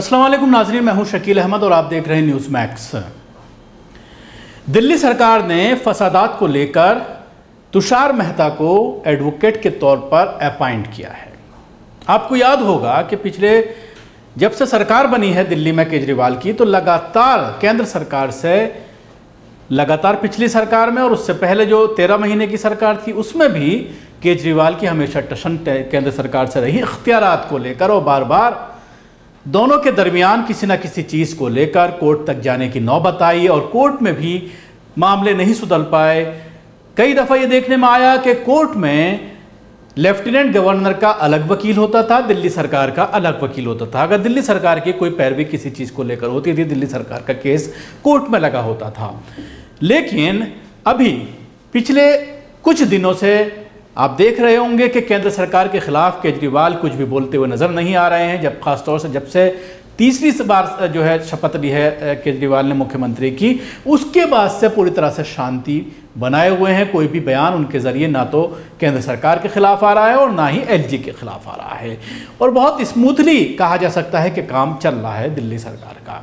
अस्सलाम वालेकुम नाजरीन, मैं हूं शकील अहमद और आप देख रहे हैं न्यूज़ मैक्स। दिल्ली सरकार ने फसादात को लेकर तुषार मेहता को एडवोकेट के तौर पर अपॉइंट किया है। आपको याद होगा कि पिछले जब से सरकार बनी है दिल्ली में केजरीवाल की, तो लगातार केंद्र सरकार से, लगातार पिछली सरकार में और उससे पहले जो 13 महीने की सरकार थी उसमें भी केजरीवाल की हमेशा टशन केंद्र सरकार से रही इख्तियारात को लेकर, और बार बार दोनों के दरमियान किसी न किसी चीज़ को लेकर कोर्ट तक जाने की नौबत आई और कोर्ट में भी मामले नहीं सुधर पाए। कई दफ़ा ये देखने में आया कि कोर्ट में लेफ्टिनेंट गवर्नर का अलग वकील होता था, दिल्ली सरकार का अलग वकील होता था। अगर दिल्ली सरकार की कोई पैरवी किसी चीज़ को लेकर होती थी, दिल्ली सरकार का केस कोर्ट में लगा होता था। लेकिन अभी पिछले कुछ दिनों से आप देख रहे होंगे कि केंद्र सरकार के खिलाफ केजरीवाल कुछ भी बोलते हुए नज़र नहीं आ रहे हैं। जब ख़ासतौर से जब से तीसरी बार जो है शपथ ली है केजरीवाल ने मुख्यमंत्री की, उसके बाद से पूरी तरह से शांति बनाए हुए हैं। कोई भी बयान उनके ज़रिए ना तो केंद्र सरकार के खिलाफ आ रहा है और ना ही एलजी के खिलाफ आ रहा है, और बहुत स्मूथली कहा जा सकता है कि काम चल रहा है दिल्ली सरकार का।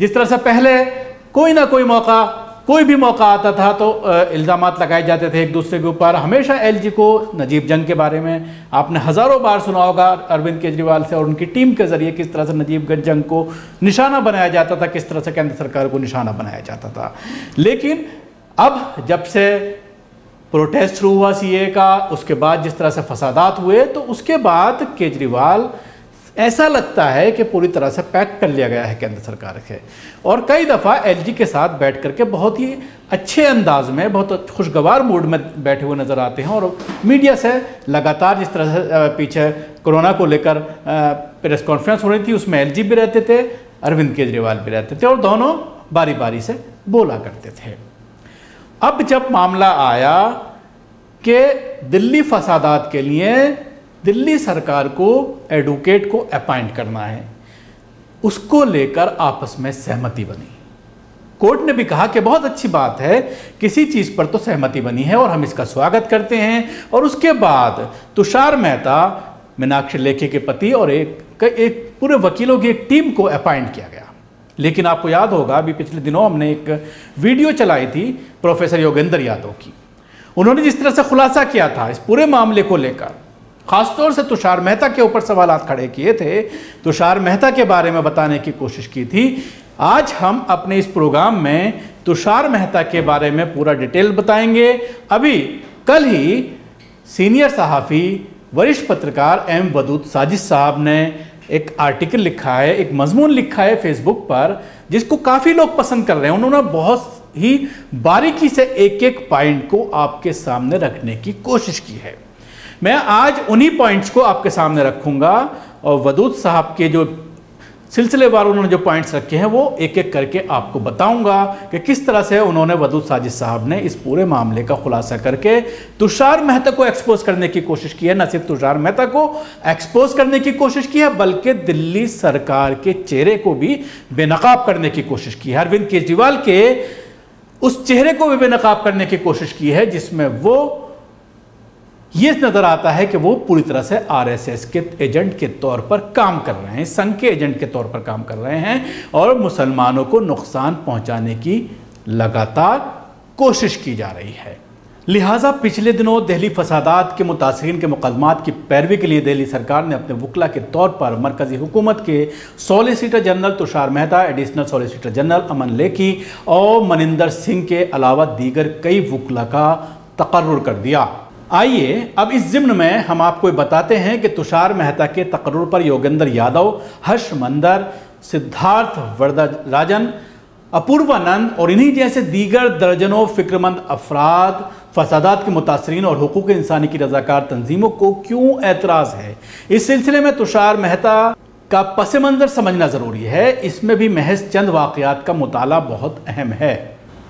जिस तरह से पहले कोई ना कोई मौका, कोई भी मौका आता था तो इल्ज़ामात लगाए जाते थे एक दूसरे के ऊपर। हमेशा एलजी को, नजीब जंग के बारे में आपने हज़ारों बार सुना होगा अरविंद केजरीवाल से और उनकी टीम के ज़रिए किस तरह से नजीब जंग को निशाना बनाया जाता था, किस तरह से केंद्र सरकार को निशाना बनाया जाता था। लेकिन अब जब से प्रोटेस्ट शुरू हुआ CAA का, उसके बाद जिस तरह से फसादात हुए, तो उसके बाद केजरीवाल ऐसा लगता है कि पूरी तरह से पैक कर लिया गया है केंद्र सरकार के, और कई दफ़ा एलजी के साथ बैठ करके बहुत ही अच्छे अंदाज में, बहुत खुशगवार मूड में बैठे हुए नज़र आते हैं। और मीडिया से लगातार जिस तरह से पीछे कोरोना को लेकर प्रेस कॉन्फ्रेंस हो रही थी, उसमें एलजी भी रहते थे, अरविंद केजरीवाल भी रहते थे, और दोनों बारी बारी से बोला करते थे। अब जब मामला आया कि दिल्ली फसादात के लिए दिल्ली सरकार को एडवोकेट को अपॉइंट करना है, उसको लेकर आपस में सहमति बनी। कोर्ट ने भी कहा कि बहुत अच्छी बात है, किसी चीज़ पर तो सहमति बनी है और हम इसका स्वागत करते हैं। और उसके बाद तुषार मेहता, मीनाक्षी लेखी के पति, और एक पूरे वकीलों की एक टीम को अपॉइंट किया गया। लेकिन आपको याद होगा अभी पिछले दिनों हमने एक वीडियो चलाई थी प्रोफेसर योगेंद्र यादव की, उन्होंने जिस तरह से खुलासा किया था इस पूरे मामले को लेकर, खासतौर से तुषार मेहता के ऊपर सवाल खड़े किए थे, तुषार मेहता के बारे में बताने की कोशिश की थी। आज हम अपने इस प्रोग्राम में तुषार मेहता के बारे में पूरा डिटेल बताएंगे। अभी कल ही सीनियर सहाफ़ी वरिष्ठ पत्रकार एम वदूद साजिद साहब ने एक आर्टिकल लिखा है, एक मजमून लिखा है फेसबुक पर, जिसको काफ़ी लोग पसंद कर रहे हैं। उन्होंने बहुत ही बारीकी से एक एक पॉइंट को आपके सामने रखने की कोशिश की है। मैं आज उन्हीं पॉइंट्स को आपके सामने रखूंगा, और वदूद साहब के जो सिलसिलेवार उन्होंने जो पॉइंट्स रखे हैं वो एक एक करके आपको बताऊंगा कि किस तरह से उन्होंने, वदूद साजिद साहब ने इस पूरे मामले का खुलासा करके तुषार मेहता को एक्सपोज करने की कोशिश की है। न सिर्फ तुषार मेहता को एक्सपोज करने की कोशिश की है, बल्कि दिल्ली सरकार के चेहरे को भी बेनकाब करने की कोशिश की है। अरविंद केजरीवाल के उस चेहरे को भी बेनकाब करने की कोशिश की है जिसमें वो ये नज़र आता है कि वो पूरी तरह से RSS के एजेंट के तौर पर काम कर रहे हैं, संघ के एजेंट के तौर पर काम कर रहे हैं, और मुसलमानों को नुकसान पहुंचाने की लगातार कोशिश की जा रही है। लिहाजा पिछले दिनों दिल्ली फसादात के मुतासरीन के मुकदमात की पैरवी के लिए दिल्ली सरकार ने अपने वकला के तौर पर मरकजी हुकूमत के solicitor general Tushar Mehta, additional solicitor general Aman Lekhi और मनिंदर सिंह के अलावा दीगर कई वकला का तकर्रुर कर दिया। आइए अब इस ज़िम्न में हम आपको बताते हैं कि तुषार मेहता के तकर्रुर पर योगेंद्र यादव, हर्ष मंदर, सिद्धार्थ वर्द राजन, अपूर्वा नंद और इन्हीं जैसे दीगर दर्जनों फ़िक्रमंद अफराद, फसादात के मुतासरीन और हुकूक इंसानी की रजाकार तंजीमों को क्यों एतराज़ है, इस सिलसिले में तुषार मेहता का पस मंज़र समझना ज़रूरी है। इसमें भी महज चंद वाक़ियात का मुताला बहुत अहम है।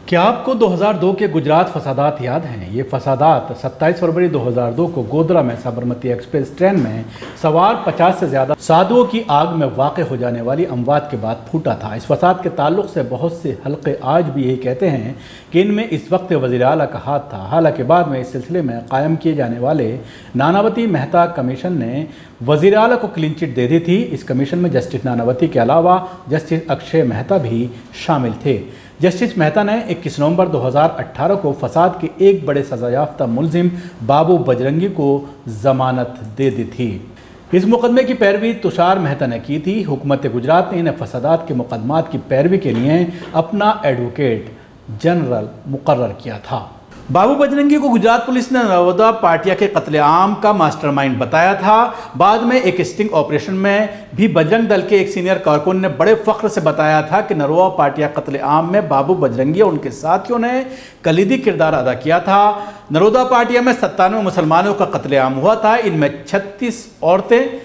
क्या आपको 2002 के गुजरात फसादात याद हैं? ये फसादात 27 फरवरी 2002 को गोधरा में साबरमती एक्सप्रेस ट्रेन में सवार 50 से ज़्यादा साधुओं की आग में वाक़ हो जाने वाली अमवात के बाद फूटा था। इस फसाद के ताल्लुक़ से बहुत से हलक़े आज भी यही कहते हैं कि इनमें इस वक्त वज़ीर आला का हाथ था। हालांकि बाद में इस सिलसिले में कायम किए जाने वाले नानावती मेहता कमीशन ने वज़ीर आला को क्लीन चिट दे दी थी। इस कमीशन में जस्टिस नानावती के अलावा जस्टिस अक्षय मेहता भी शामिल थे। जस्टिस मेहता ने 21 नवंबर 2018 को फसाद के एक बड़े सजायाफ्ता मुलजिम बाबू बजरंगी को जमानत दे दी थी। इस मुकदमे की पैरवी तुषार मेहता ने की थी। हुकूमत गुजरात ने इन फसादात के मुकदमात की पैरवी के लिए अपना एडवोकेट जनरल मुकर्रर किया था। बाबू बजरंगी को गुजरात पुलिस ने नरोदा पार्टिया के कत्लेआम का मास्टरमाइंड बताया था। बाद में एक स्टिंग ऑपरेशन में भी बजरंग दल के एक सीनियर कारकुन ने बड़े फख्र से बताया था कि नरोदा पार्टिया कत्लेआम में बाबू बजरंगी और उनके साथियों ने कलीदी किरदार अदा किया था। नरोदा पार्टिया में 97 मुसलमानों का कत्लेआम हुआ था। इनमें 36 औरतें,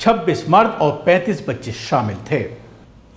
26 मर्द और 35 बच्चे शामिल थे।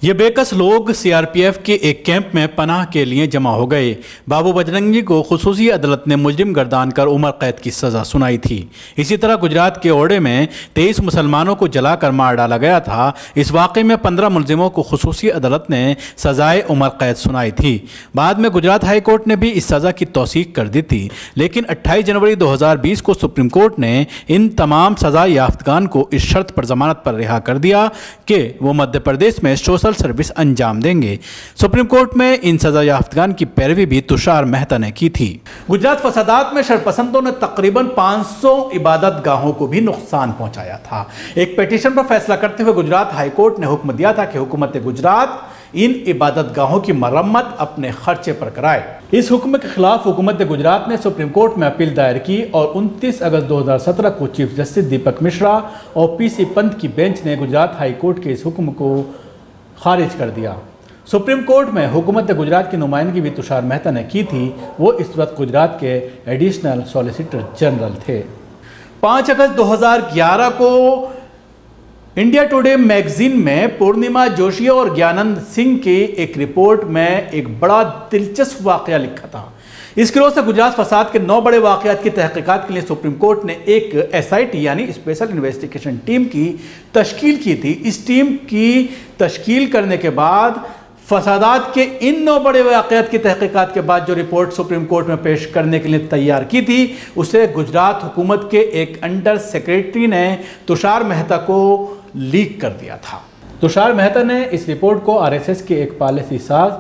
ये बेकस लोग सीआरपीएफ के एक कैंप में पनाह के लिए जमा हो गए। बाबू बजरंगी को खुसूसी अदालत ने मुजरिम गर्दान कर उम्र कैद की सज़ा सुनाई थी। इसी तरह गुजरात के ओरडे में 23 मुसलमानों को जलाकर मार डाला गया था। इस वाक़े में 15 मुलजिमों को खुसूसी अदालत ने सज़ाए उम्र कैद सुनाई थी। बाद में गुजरात हाई कोर्ट ने भी इस सज़ा की तौसीक कर दी थी, लेकिन 28 जनवरी 2020 को सुप्रीम कोर्ट ने इन तमाम सज़ा याफ्तगान को इस शर्त पर ज़मानत पर रिहा कर दिया कि वो मध्य प्रदेश में सोशल सर्विस अंजाम देंगे। सुप्रीम कोर्ट में इन सजा याफ्तगान की पैरवी भी तुषार मेहता ने की थी। गुजरात फसादात में शरपसंदों ने तकरीबन 500 इबादत गाहों को भी नुकसान पहुंचाया था। एक पिटीशन पर फैसला करते हुए गुजरात हाई कोर्ट ने हुक्म दिया था कि हुकूमत गुजरात इन इबादत गाहों की मरम्मत अपने खर्चे पर कराए। इस हुक्म के खिलाफ हुकूमत गुजरात ने सुप्रीम कोर्ट में अपील दायर की और 29 अगस्त 2017 को चीफ जस्टिस दीपक मिश्रा और पीसी पंत की बेंच ने गुजरात हाई कोर्ट के इस हुक्म को खारिज कर दिया। सुप्रीम कोर्ट में हुकूमत गुजरात की नुमाइंदगी भी तुषार मेहता ने की थी। वो इस वक्त गुजरात के एडिशनल सॉलिसिटर जनरल थे। 5 अगस्त 2011 को इंडिया टुडे मैगजीन में पूर्णिमा जोशी और ज्ञानंद सिंह की एक रिपोर्ट में एक बड़ा दिलचस्प वाक़या लिखा था। इस गिरोह से गुजरात फसाद के 9 बड़े वाक़यात की तहकीकात के लिए सुप्रीम कोर्ट ने एक SIT यानी स्पेशल इन्वेस्टिगेशन टीम की तश्कील की थी। इस टीम की तश्कील करने के बाद फसादात के इन 9 बड़े वाक़यात की तहकीकात के बाद जो रिपोर्ट सुप्रीम कोर्ट में पेश करने के लिए तैयार की थी, उसे गुजरात हुकूमत के एक अंडर सेक्रेटरी ने तुषार मेहता को लीक कर दिया था। तुषार मेहता ने इस रिपोर्ट को RSS के एक पॉलिसी साज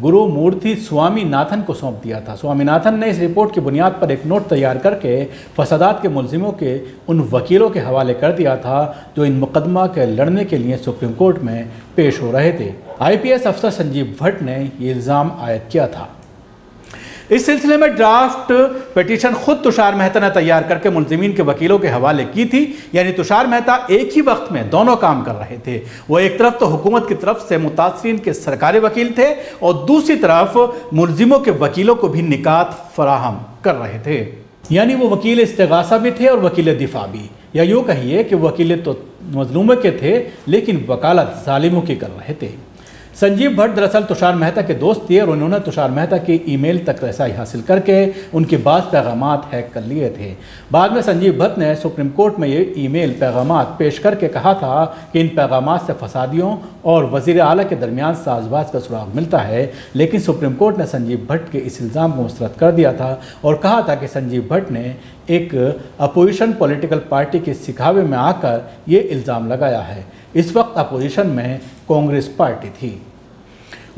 गुरु मूर्ति स्वामीनाथन को सौंप दिया था। स्वामीनाथन ने इस रिपोर्ट की बुनियाद पर एक नोट तैयार करके फसादात के मुलजिमों के उन वकीलों के हवाले कर दिया था जो इन मुकदमा के लड़ने के लिए सुप्रीम कोर्ट में पेश हो रहे थे। IPS अफसर संजीव भट्ट ने ये इल्ज़ाम आयद किया था। इस सिलसिले में ड्राफ्ट पिटीशन खुद तुषार मेहता ने तैयार करके मुलजिमीन के वकीलों के हवाले की थी। यानी तुषार मेहता एक ही वक्त में दोनों काम कर रहे थे। वो एक तरफ तो हुकूमत की तरफ से मुतासरीन के सरकारी वकील थे और दूसरी तरफ मुलजिमों के वकीलों को भी निकात फराहम कर रहे थे। यानी वो वकील इस्तिगासा भी थे और वकील दिफा भी, या यूँ कहिए कि वकील तो मजलूम के थे लेकिन वकालत जालिमों की कर रहे थे। संजीव भट्ट दरअसल तुषार मेहता के दोस्त थे और उन्होंने तुषार मेहता की ईमेल तक रसाई हासिल करके उनके बाद पैगामात हैक कर लिए थे। बाद में संजीव भट्ट ने सुप्रीम कोर्ट में ये ईमेल पैगामात पेश करके कहा था कि इन पैगामात से फसादियों और वज़ीर आला के दरमियान साजबाज का सुराग मिलता है, लेकिन सुप्रीम कोर्ट ने संजीव भट्ट के इस इल्ज़ाम को मुस्तरद कर दिया था और कहा था कि संजीव भट्ट ने एक अपोजिशन पॉलिटिकल पार्टी के सिखावे में आकर ये इल्ज़ाम लगाया है। इस वक्त अपोजिशन में कांग्रेस पार्टी थी।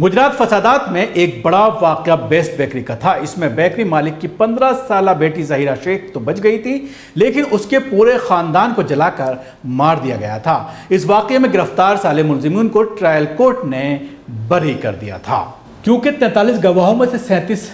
गुजरात फसादात में एक बड़ा वाक़या बेस्ट बेकरी का था। इसमें बेकरी मालिक की 15 साला बेटी जाहिरा शेख तो बच गई थी, लेकिन उसके पूरे ख़ानदान को जलाकर मार दिया गया था। इस वाक़े में गिरफ्तार साले मुलजिमून को ट्रायल कोर्ट ने बरी कर दिया था। क्योंकि 43 गवाहों में से 37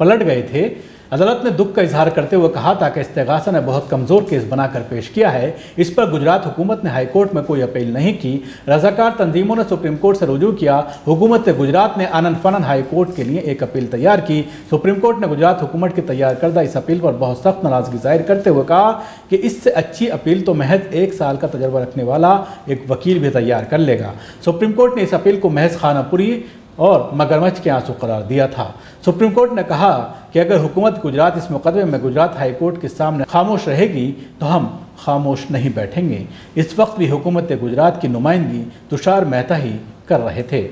पलट गए थे, अदालत ने दुख का इजहार करते हुए कहा था कि इस्तेगासा ने बहुत कमज़ोर केस बनाकर पेश किया है। इस पर गुजरात हुकूमत ने हाई कोर्ट में कोई अपील नहीं की। रज़ाकार तंजीमों ने सुप्रीम कोर्ट से रुजू किया। हुकूमत गुजरात ने आनन फ़नन हाई कोर्ट के लिए एक अपील तैयार की। सुप्रीम कोर्ट ने गुजरात हुकूमत की तैयार करदा इस अपील पर बहुत सख्त नाराज़गी जाहिर करते हुए कहा कि इससे अच्छी अपील तो महज 1 साल का तजर्बा रखने वाला एक वकील भी तैयार कर लेगा। सुप्रीम कोर्ट ने इस अपील को महज खानापुरी और मगरमच्छ के आंसू करार दिया था। सुप्रीम कोर्ट ने कहा कि अगर हुकूमत गुजरात इस मुकदमे में गुजरात हाई कोर्ट के सामने खामोश रहेगी तो हम खामोश नहीं बैठेंगे। इस वक्त भी हुकूमत गुजरात की नुमाइंदगी तुषार मेहता ही कर रहे थे।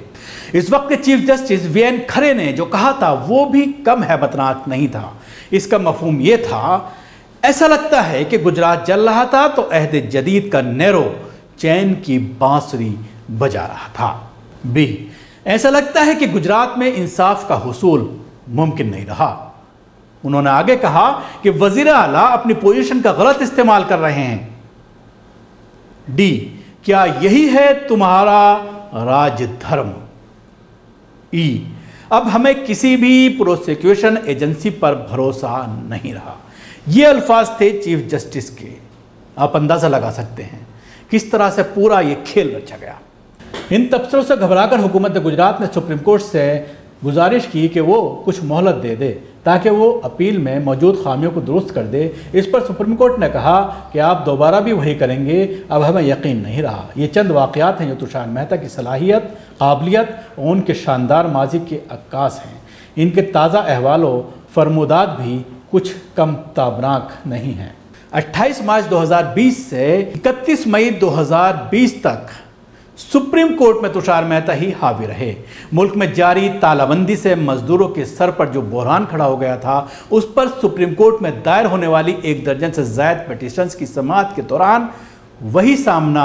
इस वक्त के चीफ जस्टिस VN खरे ने जो कहा था वो भी कम हैबतनाक नहीं था। इसका मफहूम ये था, ऐसा लगता है कि गुजरात जल रहा था तो अहदे जदीद का नेरो चैन की बांसुरी बजा रहा था। बी, ऐसा लगता है कि गुजरात में इंसाफ का हुसूल मुमकिन नहीं रहा। उन्होंने आगे कहा कि वजीर आला अपनी पोजीशन का गलत इस्तेमाल कर रहे हैं। डी, क्या यही है तुम्हारा राजधर्म? ई, अब हमें किसी भी प्रोसिक्यूशन एजेंसी पर भरोसा नहीं रहा। ये अल्फाज थे चीफ जस्टिस के। आप अंदाज़ा लगा सकते हैं किस तरह से पूरा ये खेल रचा गया। इन तबसरों से घबराकर हुकूमत गुजरात ने सुप्रीम कोर्ट से गुजारिश की कि वो कुछ मोहलत दे दे ताकि वो अपील में मौजूद खामियों को दुरुस्त कर दे। इस पर सुप्रीम कोर्ट ने कहा कि आप दोबारा भी वही करेंगे, अब हमें यकीन नहीं रहा। ये चंद वाक़यात हैं जो तुषार मेहता की सलाहियत, काबिलियत और उनके शानदार माजी के अक्कास हैं। इनके ताज़ा अहवालो फरमुदात भी कुछ कम ताबनाक नहीं हैं। 28 मार्च 2020 से 31 मई 2020 तक सुप्रीम कोर्ट में तुषार मेहता ही हावी रहे। मुल्क में जारी तालाबंदी से मजदूरों के सर पर जो बहरान खड़ा हो गया था, उस पर सुप्रीम कोर्ट में दायर होने वाली 1 दर्जन से ज़ायद पटिशन्स की समाअत के दौरान वही सामना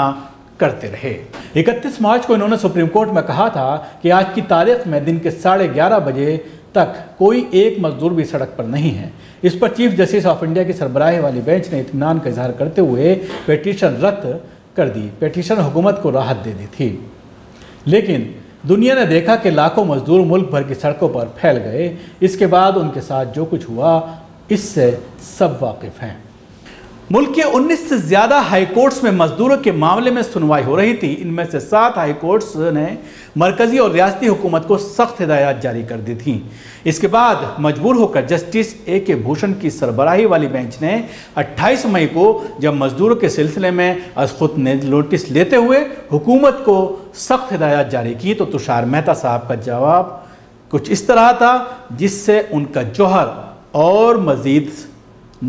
करते रहे। 31 मार्च को इन्होंने सुप्रीम कोर्ट में कहा था कि आज की तारीख में दिन के 11:30 बजे तक कोई एक मजदूर भी सड़क पर नहीं है। इस पर चीफ जस्टिस ऑफ इंडिया की सरबराही वाली बेंच ने इत्मीनान का इजहार करते हुए पेटिशन रद्द कर दी। पेटिशन हुकूमत को राहत दे दी थी, लेकिन दुनिया ने देखा कि लाखों मजदूर मुल्क भर की सड़कों पर फैल गए। इसके बाद उनके साथ जो कुछ हुआ इससे सब वाकिफ हैं। मुल्क के 19 से ज़्यादा हाई कोर्ट्स में मजदूरों के मामले में सुनवाई हो रही थी। इनमें से 7 हाई कोर्ट्स ने मरकज़ी और रियासती हुकूमत को सख्त हिदायत जारी कर दी थी। इसके बाद मजबूर होकर जस्टिस A के भूषण की सरबराही वाली बेंच ने 28 मई को जब मजदूरों के सिलसिले में अज खुद ने नोटिस लेते हुए हुकूमत को सख्त हिदायत जारी की तो तुषार मेहता साहब का जवाब कुछ इस तरह था जिससे उनका जौहर और मज़ीद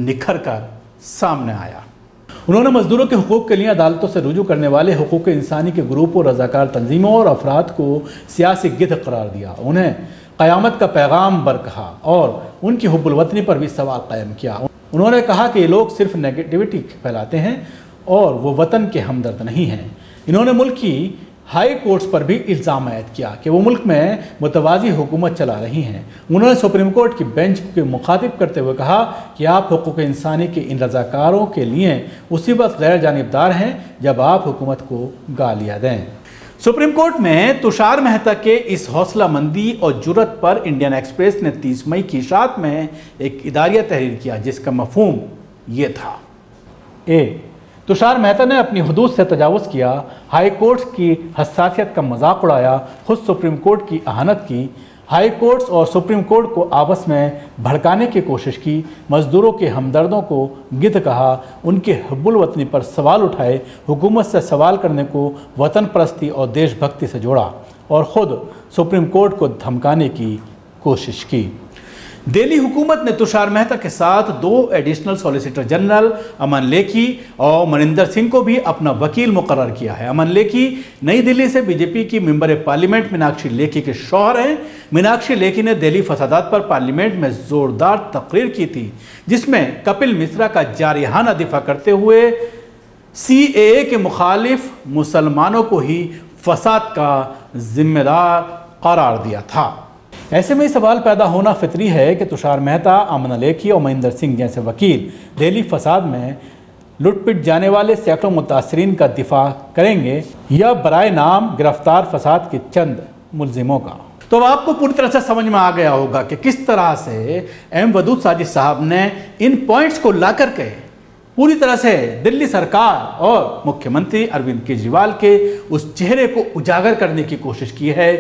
निखर कर सामने आया। उन्होंने मजदूरों के हुकूक के लिए अदालतों से रुजू करने वाले हुकूक इंसानी के ग्रुप और रजाकार तंजीमों और अफराद को सियासी गिद्ध करार दिया। उन्हें क़यामत का पैगाम बर कहा और उनकी हुब्बुल वतनी पर भी सवाल कायम किया। उन्होंने कहा कि ये लोग सिर्फ नेगेटिविटी फैलाते हैं और वो वतन के हमदर्द नहीं हैं। इन्होंने मुल्क की हाई कोर्ट्स पर भी इल्ज़ाम आयद किया कि वो मुल्क में मुतवाज़ी हुकूमत चला रही हैं। उन्होंने सुप्रीम कोर्ट की बेंच को मुखातिब करते हुए कहा कि आप हुकूक इंसानी के इन रजाकारों के लिए उसी वक्त गैर जानिबदार हैं जब आप हुकूमत को गालियाँ दें। सुप्रीम कोर्ट में तुषार मेहता के इस हौसलामंदी और जुर्रत पर इंडियन एक्सप्रेस ने 30 मई की इशात में एक इदारिया तहरीर किया जिसका मफहूम ये था। ए, तुषार मेहता ने अपनी हदूद से तजावुज़ किया, हाई कोर्ट्स की हसासियत का मजाक उड़ाया, खुद सुप्रीम कोर्ट की अहानत की, हाई कोर्ट्स और सुप्रीम कोर्ट को आपस में भड़काने की कोशिश की, मज़दूरों के हमदर्दों को गिद्ध कहा, उनके हुब्बुल वतनी पर सवाल उठाए, हुकूमत से सवाल करने को वतन परस्ती और देशभक्ति से जोड़ा और ख़ुद सुप्रीम कोर्ट को धमकाने की कोशिश की। दिल्ली हुकूमत ने तुषार मेहता के साथ 2 additional solicitor general Aman Lekhi और मनिंदर सिंह को भी अपना वकील मुकर्रर किया है। अमन लेखी नई दिल्ली से बीजेपी की मेंबर पार्लियामेंट मीनाक्षी लेखी के शौहर हैं। मीनाक्षी लेखी ने दिल्ली फसादात पर पार्लियामेंट में ज़ोरदार तकरीर की थी जिसमें कपिल मिश्रा का जारिहाना दिफा करते हुए CAA के मुखालिफ मुसलमानों को ही फसाद का जिम्मेदार करार दिया था। ऐसे में सवाल पैदा होना फितरी है कि तुषार मेहता, अमन लेखी और मनिंदर सिंह जैसे वकील दिल्ली फसाद में लुटपिट जाने वाले सैकड़ों मुतासरीन का दिफा करेंगे या बराए नाम गिरफ्तार फसाद के चंद मुलजिमों का। तो अब आपको पूरी तरह से समझ में आ गया होगा कि किस तरह से M वदूद साजिद साहब ने इन पॉइंट्स को ला करके पूरी तरह से दिल्ली सरकार और मुख्यमंत्री अरविंद केजरीवाल के उस चेहरे को उजागर करने की कोशिश की है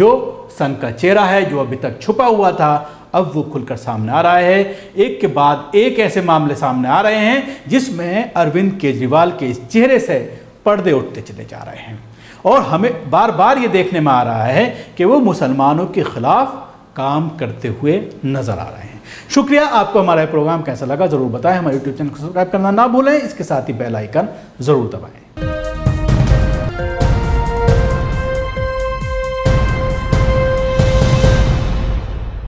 जो सन का चेहरा है, जो अभी तक छुपा हुआ था, अब वो खुलकर सामने आ रहा है। एक के बाद एक ऐसे मामले सामने आ रहे हैं जिसमें अरविंद केजरीवाल के इस चेहरे से पर्दे उठते चले जा रहे हैं और हमें बार बार ये देखने में आ रहा है कि वो मुसलमानों के खिलाफ काम करते हुए नजर आ रहे हैं। शुक्रिया, आपको हमारा प्रोग्राम कैसा लगा ज़रूर बताएं। हमारे यूट्यूब चैनल को सब्सक्राइब करना ना भूलें, इसके साथ ही बेल आइकन ज़रूर दबाएं।